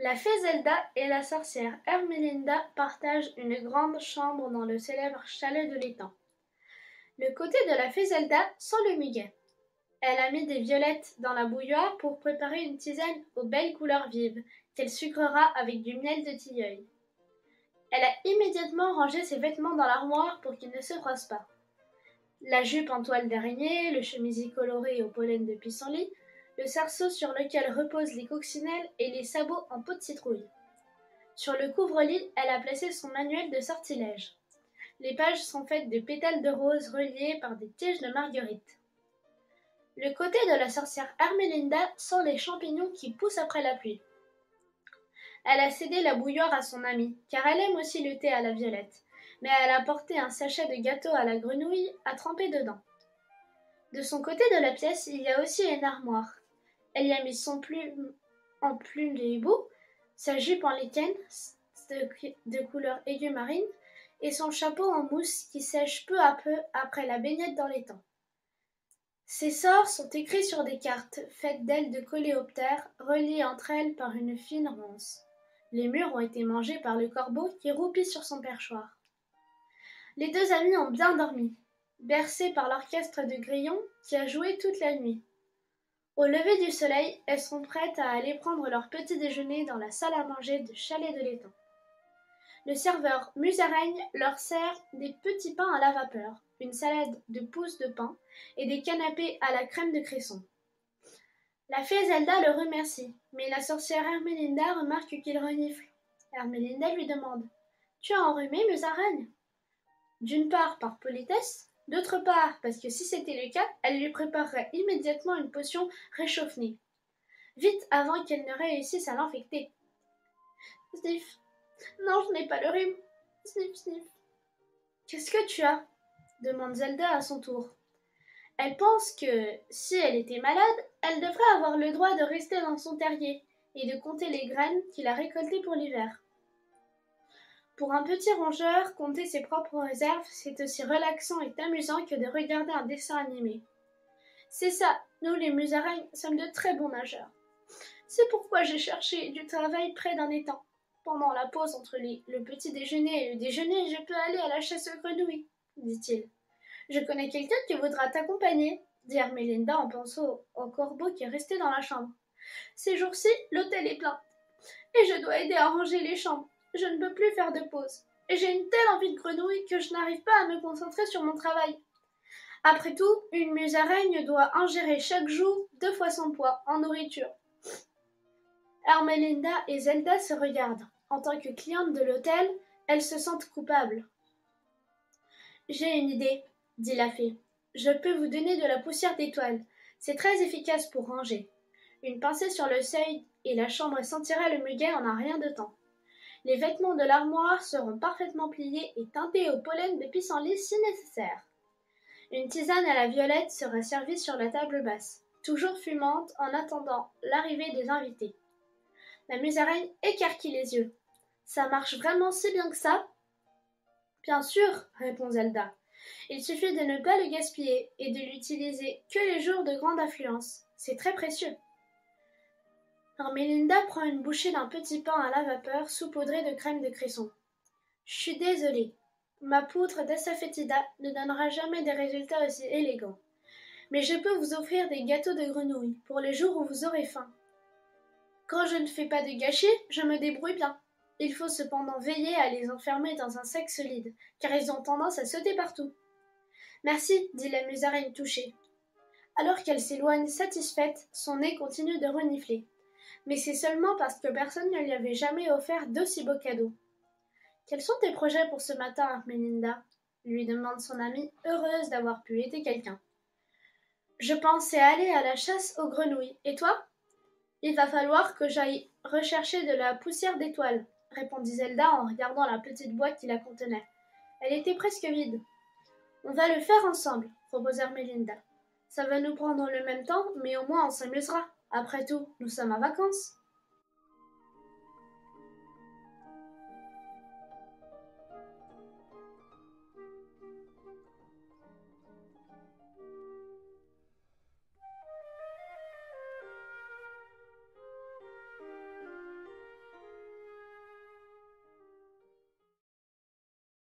La fée Zelda et la sorcière Ermelinda partagent une grande chambre dans le célèbre chalet de l'étang. Le côté de la fée Zelda sent le muguet. Elle a mis des violettes dans la bouilloire pour préparer une tisane aux belles couleurs vives, qu'elle sucrera avec du miel de tilleul. Elle a immédiatement rangé ses vêtements dans l'armoire pour qu'ils ne se froissent pas. La jupe en toile d'araignée, le chemisier coloré au pollen de pissenlit, le cerceau sur lequel reposent les coccinelles et les sabots en peau de citrouille. Sur le couvre-lit, elle a placé son manuel de sortilège. Les pages sont faites de pétales de rose reliés par des tiges de marguerite. Le côté de la sorcière Ermelinda sent les champignons qui poussent après la pluie. Elle a cédé la bouilloire à son amie, car elle aime aussi le thé à la violette, mais elle a porté un sachet de gâteau à la grenouille à tremper dedans. De son côté de la pièce, il y a aussi une armoire. Elle y a mis son plume en plume de hibou, sa jupe en lichen de couleur aiguë marine et son chapeau en mousse qui sèche peu à peu après la baignade dans l'étang. Ses sorts sont écrits sur des cartes faites d'ailes de coléoptères reliées entre elles par une fine ronce. Les murs ont été mangés par le corbeau qui roupit sur son perchoir. Les deux amis ont bien dormi, bercés par l'orchestre de grillons qui a joué toute la nuit. Au lever du soleil, elles sont prêtes à aller prendre leur petit déjeuner dans la salle à manger du chalet de l'étang. Le serveur Musaraigne leur sert des petits pains à la vapeur, une salade de pousses de pain et des canapés à la crème de cresson. La fée Zelda le remercie, mais la sorcière Ermelinda remarque qu'il renifle. Ermelinda lui demande « Tu as enrhumé, Musaraigne ?» D'une part par politesse, d'autre part parce que si c'était le cas, elle lui préparerait immédiatement une potion réchauffée, vite avant qu'elle ne réussisse à l'infecter. Sniff. Non, je n'ai pas le rhume. Sniff, sniff. Qu'est-ce que tu as ? Demande Zelda à son tour. Elle pense que, si elle était malade, elle devrait avoir le droit de rester dans son terrier et de compter les graines qu'il a récoltées pour l'hiver. Pour un petit rongeur, compter ses propres réserves, c'est aussi relaxant et amusant que de regarder un dessin animé. C'est ça, nous les musaraignes sommes de très bons nageurs. C'est pourquoi j'ai cherché du travail près d'un étang. Pendant la pause entre le petit déjeuner et le déjeuner, je peux aller à la chasse aux grenouilles, dit-il. Je connais quelqu'un qui voudra t'accompagner, dit Ermelinda en pensant au corbeau qui est resté dans la chambre. Ces jours-ci, l'hôtel est plein, et je dois aider à ranger les chambres. Je ne peux plus faire de pause, et j'ai une telle envie de grenouille que je n'arrive pas à me concentrer sur mon travail. Après tout, une musaraigne doit ingérer chaque jour 2 fois son poids en nourriture. Ermelinda et Zelda se regardent. En tant que cliente de l'hôtel, elles se sentent coupables. « J'ai une idée, » dit la fée. « Je peux vous donner de la poussière d'étoiles. C'est très efficace pour ranger. Une pincée sur le seuil et la chambre sentira le muguet en un rien de temps. » Les vêtements de l'armoire seront parfaitement pliés et teintés au pollen de pissenlit si nécessaire. Une tisane à la violette sera servie sur la table basse, toujours fumante en attendant l'arrivée des invités. La musaraigne écarquille les yeux. « Ça marche vraiment si bien que ça ?»« Bien sûr, » répond Zelda. « Il suffit de ne pas le gaspiller et de l'utiliser que les jours de grande affluence. C'est très précieux. » Ermelinda prend une bouchée d'un petit pain à la vapeur saupoudré de crème de cresson. « Je suis désolée, ma poudre d'assafoetida ne donnera jamais des résultats aussi élégants. Mais je peux vous offrir des gâteaux de grenouille pour les jours où vous aurez faim. Quand je ne fais pas de gâchis, je me débrouille bien. Il faut cependant veiller à les enfermer dans un sac solide, car ils ont tendance à sauter partout. »« Merci, » dit la musaraigne touchée. Alors qu'elle s'éloigne satisfaite, son nez continue de renifler. Mais c'est seulement parce que personne ne lui avait jamais offert d'aussi beaux cadeaux. « Quels sont tes projets pour ce matin, Ermelinda ?» lui demande son amie, heureuse d'avoir pu aider quelqu'un. « Je pensais aller à la chasse aux grenouilles. Et toi ?»« Il va falloir que j'aille rechercher de la poussière d'étoiles, » répondit Zelda en regardant la petite boîte qui la contenait. Elle était presque vide. « On va le faire ensemble, » propose Ermelinda. « Ça va nous prendre le même temps, mais au moins on s'amusera. » Après tout, nous sommes en vacances.